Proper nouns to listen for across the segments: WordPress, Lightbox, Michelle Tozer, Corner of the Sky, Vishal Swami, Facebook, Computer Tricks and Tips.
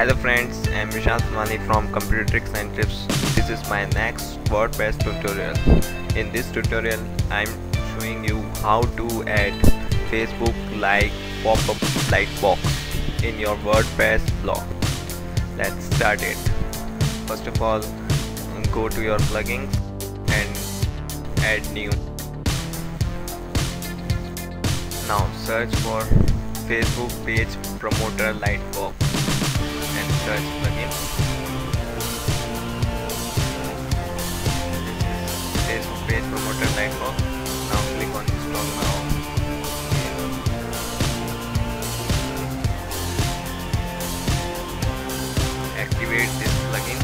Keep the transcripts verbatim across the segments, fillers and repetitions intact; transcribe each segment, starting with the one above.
Hello friends, I am Vishal Swami from Computer Tricks and Tips. This is my next WordPress tutorial. In this tutorial, I am showing you how to add Facebook like pop-up Lightbox in your WordPress blog. Let's start it. First of all, go to your plugins and add new. Now search for Facebook page promoter Lightbox and search plugin. This is Facebook page promoter Lightbox. Now click on install now. Activate this plugin.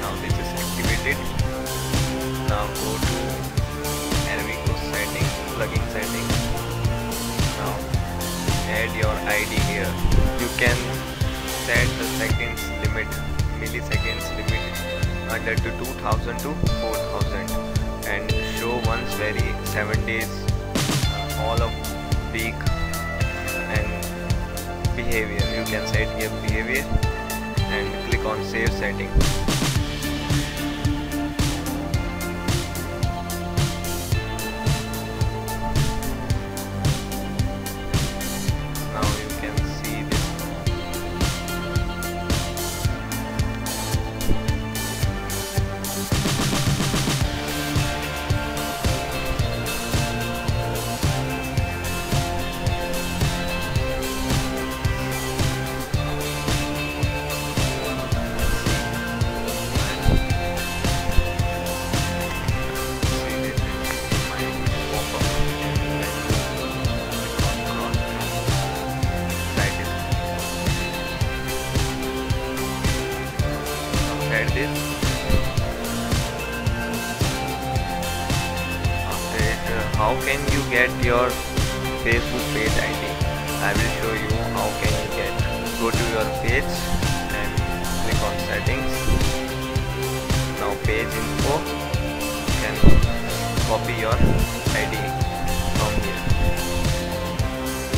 Now this is activated. Now go to plugin settings. Now add your I D here. You can set the seconds limit, milliseconds limit under to two thousand to four thousand and show once every seven days, uh, all of week. And behavior, you can set your behavior and click on save setting. This. After it, uh, how can you get your Facebook page I D? I will show you how can you get. Go to your page and click on settings. Now page info. You can copy your I D from here.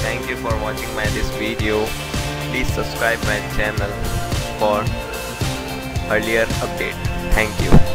Thank you for watching my this video. Please subscribe my channel for earlier update. Thank you.